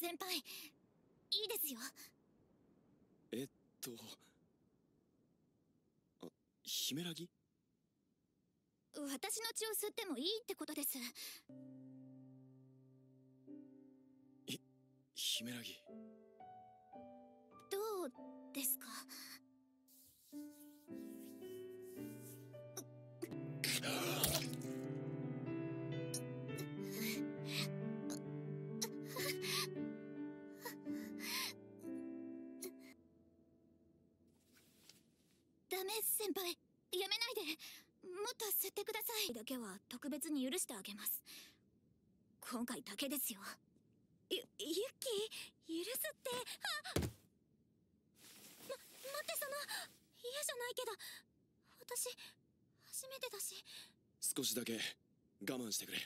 先輩、いいですよ。ヒメラギ？私の血を吸ってもいいってことです。ヒメラギ。どうですか？ダメ、先輩。やめないで。もっと吸ってください。だけは特別に許してあげます。今回だけですよ。ユッキー、許すって。待って、嫌じゃないけど、私初めてだし。少しだけ我慢してくれ。